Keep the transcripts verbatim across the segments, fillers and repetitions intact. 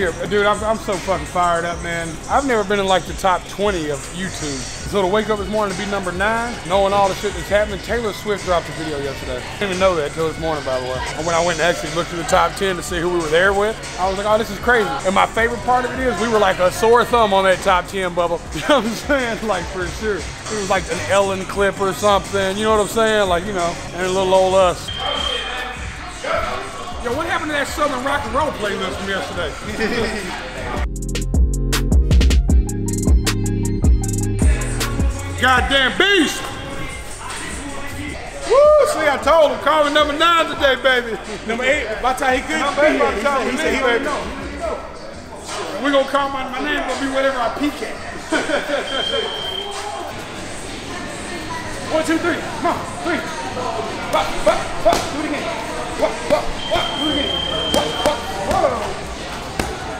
we are, dude, I'm, I'm so fucking fired up, man. I've never been in like the top twenty of YouTube. So to wake up this morning to be number nine, knowing all the shit that's happening, Taylor Swift dropped a video yesterday. I didn't even know that until this morning, by the way. And when I went and actually looked at the top ten to see who we were there with, I was like, oh, this is crazy. And my favorite part of it is we were like a sore thumb on that top ten bubble. You know what I'm saying? Like, for sure. It was like an Ellen clip or something. You know what I'm saying? Like, you know, and a little old us. Yo, what happened to that Southern rock and roll playlist from yesterday? Goddamn beast! Woo! See, I told him, call me number nine today, baby. Number eight, by the time he could, number eight, by the time he said he already know. We're gonna call my, my name, gonna be whatever I peek at. One, two, three, come on, three. Bop, bop, bop, do it again. What, what, what, what, what, what, what,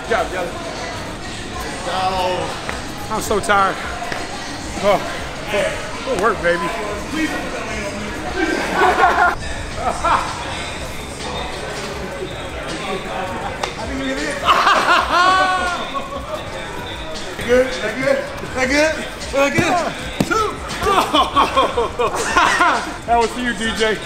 good job, Jelly. Oh. I'm so tired. Oh, oh. Good work, baby. I didn't get it. That good? That good? That good? That good? One, two. Oh. That was for you, D J.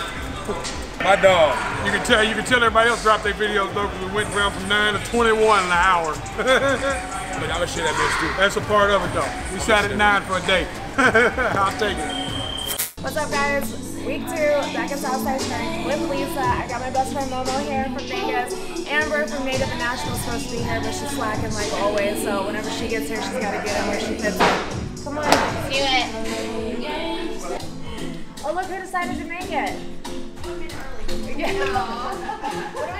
My dog. You can tell. You can tell everybody else dropped their videos though, because we went down from nine to twenty-one in an hour. But I'ma share that bitch too. That's a part of it though. We shot at nine for a day. I'll take it. What's up, guys? Week two, back at Southside Strength with Lisa. I got my best friend Momo here from Vegas. Amber from Native and National is supposed to be here, but she's slacking like always. So whenever she gets here, she's gotta get in where she fits in. Come on, do it. Oh look, who decided to make it? Yeah. What do I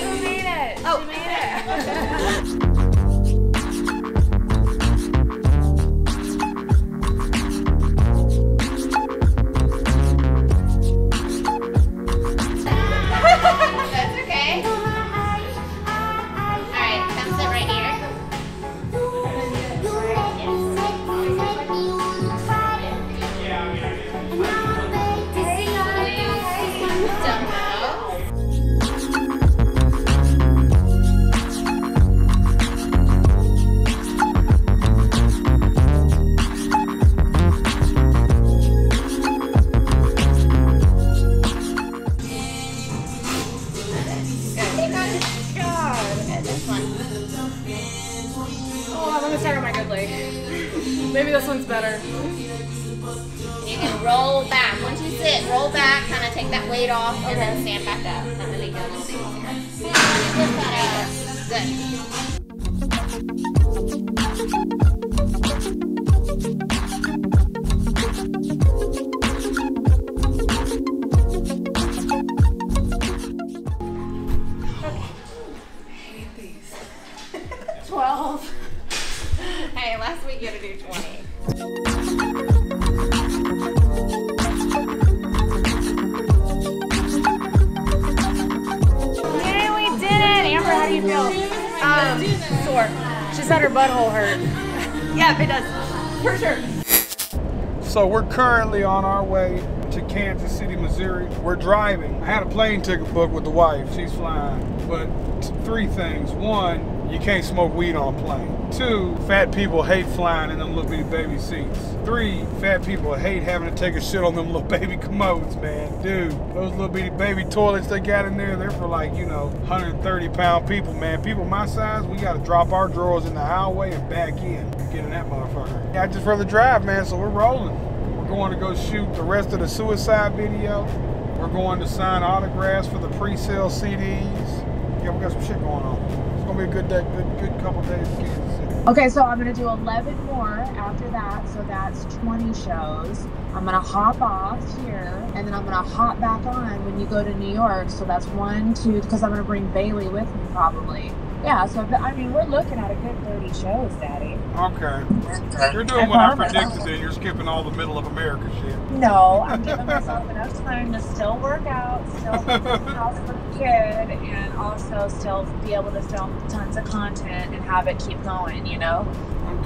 do? We made it. Oh, we made it. That's okay. All right, come sit right here. Maybe this one's better. You can roll back. Once you sit, roll back, kind of take that weight off, okay. And then stand back up. Not really good. Flip that out. Good. Butthole hurt. Yeah, it does. For sure. So we're currently on our way to Kansas City, Missouri. We're driving. I had a plane ticket booked with the wife. She's flying. But three things. One, you can't smoke weed on a plane. Two, fat people hate flying in them little bitty baby seats. Three, fat people hate having to take a shit on them little baby commodes, man. Dude, those little bitty baby toilets they got in there, they're for like, you know, one hundred thirty pound people, man. People my size, we gotta drop our drawers in the highway and back in. Get in that motherfucker. Yeah, I just rather drive, man, so we're rolling. We're going to go shoot the rest of the suicide video. We're going to sign autographs for the pre-sale C Ds. Yeah, we got some shit going on. It's gonna be a good day, good, good couple days in Kansas City. Okay, so I'm gonna do eleven more after that, so that's twenty shows. I'm gonna hop off here, and then I'm gonna hop back on when you go to New York, so that's one, two, because I'm gonna bring Bailey with me probably. Yeah, so I mean, we're looking at a good thirty shows, Daddy. Okay. You're doing I what promise. I predicted then, you're skipping all the middle of America shit. No, I'm giving myself enough time to still work out, still be in the house with the kid, and also still be able to film tons of content and have it keep going, you know?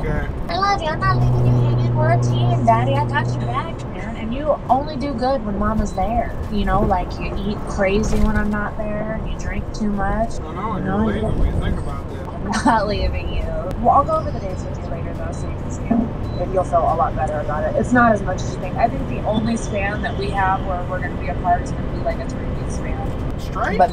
Okay. I love you. I'm not leaving you hanging for a team, Daddy. I got you back, man. And you only do good when mama's there. You know, like you eat crazy when I'm not there, you drink too much. I know, and you're leaving. What do you think about that? I'm not leaving you. Well, I'll go over the days with you later though, so you can see them. Maybe you'll feel a lot better about it. It's not as much as you think. I think the only span that we have where we're going to be apart is going to be like a three-week span. Straight? But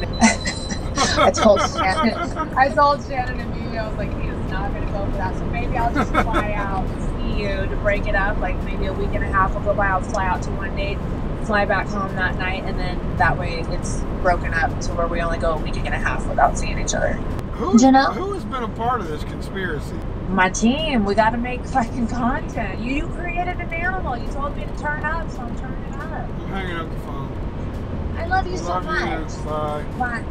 I told Shannon. I told Shannon and Mimi, I was like, he is not going to go for that. So maybe I'll just fly out to see you to break it up. Like maybe a week and a half will go by. I'll fly out to one date, fly back home that night, and then that way it's broken up to where we only go a week and a half without seeing each other. Who, Janelle, who has been a part of this conspiracy? My team. We got to make fucking content. You, you created an animal. You told me to turn up, so I'm turning up. I'm hanging up the phone. I love you I so love much. You. Bye. Bye.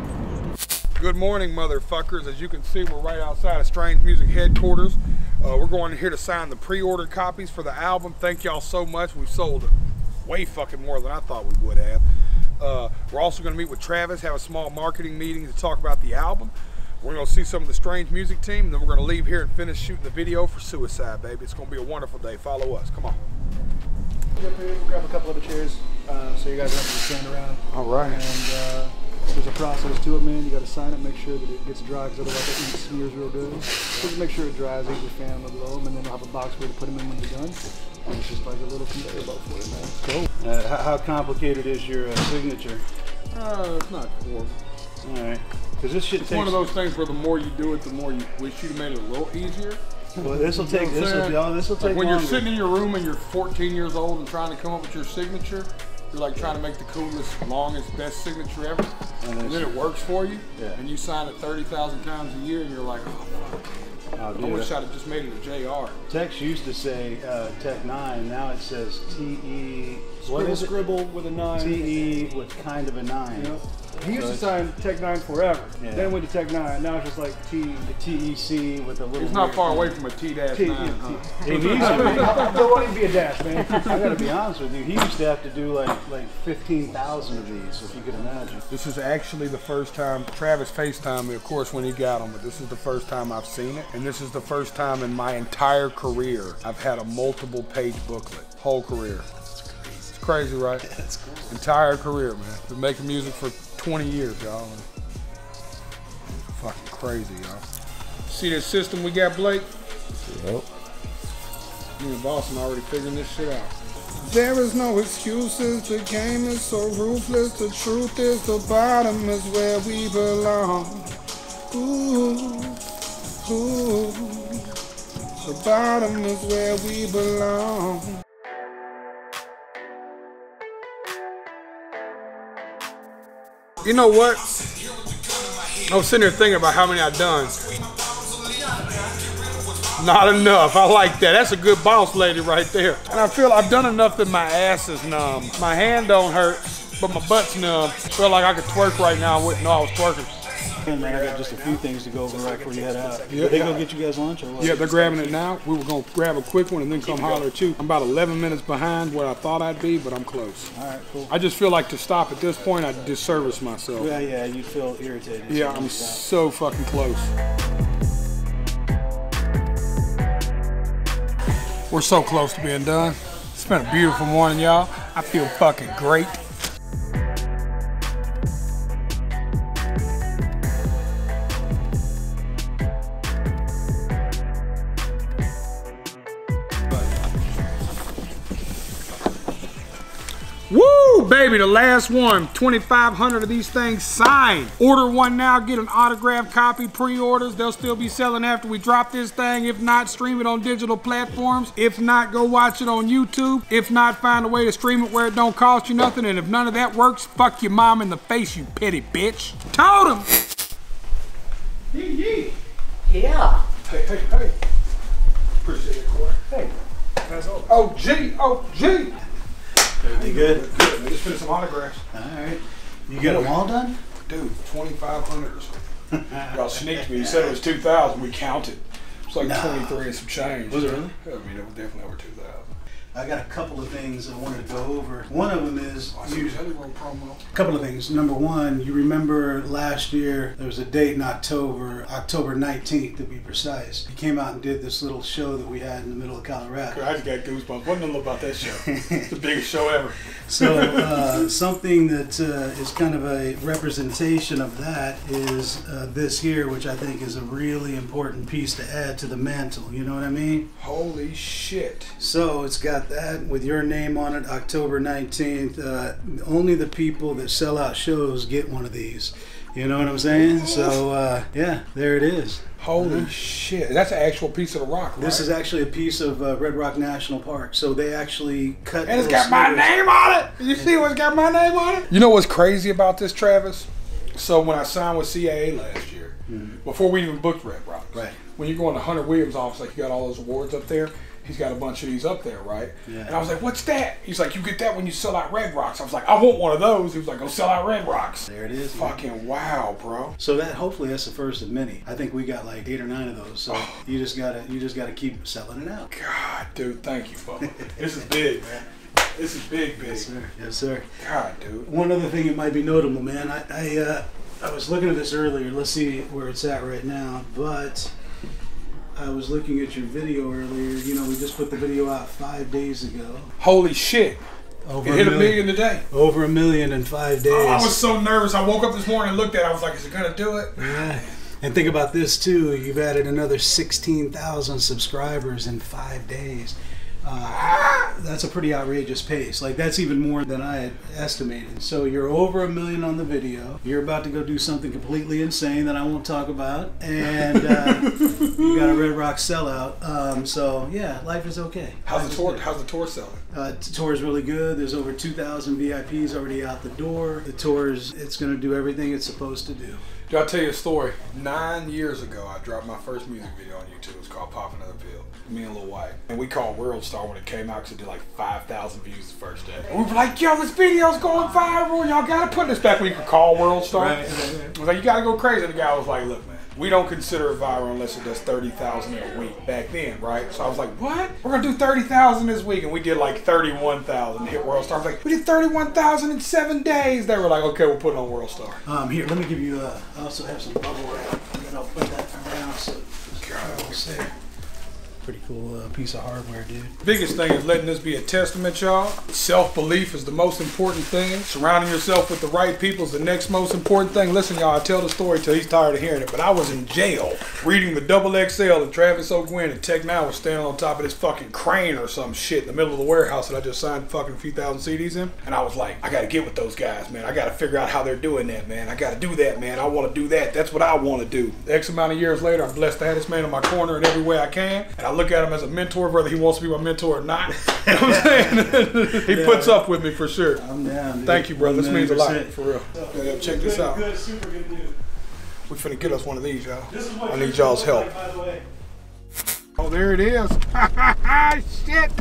Good morning, motherfuckers. As you can see, we're right outside of Strange Music headquarters. Uh, we're going here to sign the pre-order copies for the album. Thank y'all so much. We've sold way fucking more than I thought we would have. Uh, we're also going to meet with Travis, have a small marketing meeting to talk about the album. We're going to see some of the Strange Music team, and then we're going to leave here and finish shooting the video for Suicide, baby. It's going to be a wonderful day. Follow us. Come on. We'll grab a couple of the chairs uh, so you guys don't have to stand around. All right. And uh, there's a process to it, man. You got to sign it, make sure that it gets dry, because otherwise it smears real good. So just make sure it dries, eat your fan with them, and then we'll have a box where to put them in when you're done. And it's just like a little conveyor belt for you, man. It's cool. Uh, how, how complicated is your uh, signature? Uh, it's not core. All right. Because this shit it's takes one of those things where the more you do it, the more you wish you made it a little easier. Well, this will take. This will. This will take. Like when longer. You're sitting in your room and you're fourteen years old and trying to come up with your signature, you're like trying to make the coolest, longest, best signature ever, and, and then it works for you. Yeah. And you sign it thirty thousand times a year, and you're like, oh, oh dude, I wish I'd have just made it a J R. Tex used to say uh, Tech nine. Now it says T E. What scribble, is it? Scribble with a nine. T E with kind of a nine. Yep. He used so to sign Tech N nine forever. Yeah. Then went to Tech N nine. Now it's just like T T E C with a little. It's not far thing. away from a T dash nine. Huh? He needs to. Don't want to be a dash, man. I gotta be honest with you. He used to have to do like like fifteen thousand of these, if you could imagine. This is actually the first time Travis FaceTimed me, of course, when he got them. But this is the first time I've seen it, and this is the first time in my entire career I've had a multiple page booklet. Whole career. Crazy, right? Yeah, that's cool. Entire career, man. Been making music for twenty years, y'all. Fucking crazy, y'all. See this system we got, Blake? Yep. Me and Boston already figuring this shit out. There is no excuses. The game is so ruthless. The truth is the bottom is where we belong. Ooh, ooh. The bottom is where we belong. You know what? I was sitting here thinking about how many I've done. Not enough. I like that. That's a good boss lady right there. And I feel I've done enough that my ass is numb. My hand don't hurt, but my butt's numb. I feel like I could twerk right now. I wouldn't know I was twerking. Hey man, I got just a few things to go over right before you head out. Yeah. Are they gonna get you guys lunch or what? Yeah, they're grabbing it now. We were gonna grab a quick one and then come holler at you. I'm about eleven minutes behind where I thought I'd be, but I'm close. All right, cool. I just feel like to stop at this point, I disservice myself. Yeah, yeah, you feel irritated. Yeah, I'm so fucking close. We're so close to being done. It's been a beautiful morning, y'all. I feel fucking great. Woo, baby, the last one, twenty-five hundred of these things signed. Order one now, get an autographed copy, pre-orders. They'll still be selling after we drop this thing. If not, stream it on digital platforms. If not, go watch it on YouTube. If not, find a way to stream it where it don't cost you nothing. And if none of that works, fuck your mom in the face, you petty bitch. Totem! Yee-yee. Yeah. Hey, hey, hey. Appreciate it, Corey. Hey. O G, O G. Everything good? Good. We just finished some autographs. All right. You got them all done? Dude, twenty-five hundred or something. Y'all sneaked me. You said it was two thousand. We counted. It's like no. twenty-three and some change. Was it really? I mean, it was definitely over two thousand. I got a couple of things I wanted to go over. One of them is you, a couple of things. Number one, you remember last year there was a date in October, October nineteenth to be precise. You came out and did this little show that we had in the middle of Colorado. I just got goosebumps. What do you know about that show? It's the biggest show ever. So uh, something that uh, is kind of a representation of that is uh, this here, which I think is a really important piece to add to the mantle. You know what I mean? Holy shit. So it's got that with your name on it, October nineteenth. Uh, only the people that sell out shows get one of these. You know what I'm saying? So uh, yeah, there it is. Holy uh, shit. That's an actual piece of the rock, right? This is actually a piece of uh, Red Rock National Park. So they actually cut. And it's got my name on it. You see what's got my name on it? You know what's crazy about this, Travis? So when I signed with C A A last year, mm-hmm. before we even booked Red Rock, right? When you're going to Hunter Williams' office, like you got all those awards up there. He's got a bunch of these up there, right? Yeah. And I was like, what's that? He's like, you get that when you sell out Red Rocks. I was like, I want one of those. He was like, go sell out Red Rocks. There it is. Fucking man. Wow, bro. So that, hopefully that's the first of many. I think we got like eight or nine of those. So oh. you just gotta you just gotta keep selling it out. God, dude, thank you, Bubba. This is big, man. This is big, big. Yes, sir. Yes, sir. God, dude. One other thing that might be notable, man. I, I, uh, I was looking at this earlier. Let's see where it's at right now, but I was looking at your video earlier. You know, we just put the video out five days ago. Holy shit. Over it a hit million. a million today. Over a million in five days. Oh, I was so nervous. I woke up this morning and looked at it. I was like, is it going to do it? Yeah. And think about this, too. You've added another sixteen thousand subscribers in five days. Uh, that's a pretty outrageous pace. Like, that's even more than I had estimated. So you're over a million on the video. You're about to go do something completely insane that I won't talk about. And uh, you got a Red Rock sellout. Um, so, yeah, life is okay. How's the tour, how's the tour selling? Uh, the tour is really good. There's over two thousand V I Ps already out the door. The tour is, it's going to do everything it's supposed to do. Dude, I'll tell you a story. Nine years ago, I dropped my first music video on YouTube. It was called Pop Another Pill. Me and Lil White. And we called World Star when it came out because it did like five thousand views the first day. And we were like, yo, this video's going viral. Y'all got to put this back when you could call World Star. Right. I was like, you got to go crazy. And the guy was like, look, man, we don't consider it viral unless it does thirty thousand a week back then, right? So I was like, what? We're going to do thirty thousand this week. And we did like thirty-one thousand. Hit World Star. I was like, we did thirty-one thousand in seven days. They were like, okay, we'll put it on World Star. Um, here, let me give you. Uh, I also have some bubble wrap, and I'll put that around so it's there. Pretty cool uh, piece of hardware, dude. Biggest thing is letting this be a testament, y'all. Self-belief is the most important thing. Surrounding yourself with the right people is the next most important thing. Listen, y'all, I tell the story till he's tired of hearing it, but I was in jail reading the double X L and Travis O'Guinn and Tech N nine ne was standing on top of this fucking crane or some shit in the middle of the warehouse that I just signed fucking a few thousand C Ds in. And I was like, I gotta get with those guys, man. I gotta figure out how they're doing that, man. I gotta do that, man. I wanna do that. That's what I wanna do. X amount of years later, I'm blessed to have this man in my corner in every way I can. And I look at him as a mentor, whether he wants to be my mentor or not. You know what I'm saying? He yeah, puts man. up with me for sure. I'm down, dude. Thank you, bro. This means a lot, for real. So, yeah, check good, this out. Good, super good news. We finna get us one of these, y'all. I need y'all's help. Like, by the way. Oh, there it is. Shit.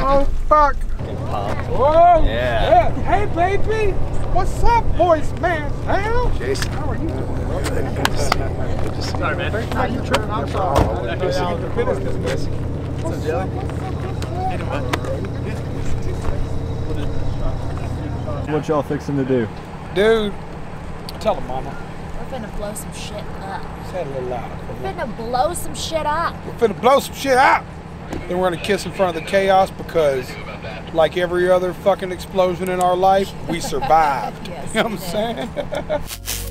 Oh, fuck. Whoa. Yeah. yeah. Hey, baby. What's up, voice man? Hell? Jason. How are you doing, bro? Good to see you. Good to see you. Sorry, man. Thanks for you turning. I'm sorry. I didn't know you could finish this, man. What's up? What y'all fixing to do? Dude, tell them, mama. We're finna blow some shit up. Say it a little louder. We're finna blow some shit up. We're finna blow some shit up. Then we're gonna kiss in front of the chaos because, like every other fucking explosion in our life, we survived. Yes, you know what I'm saying?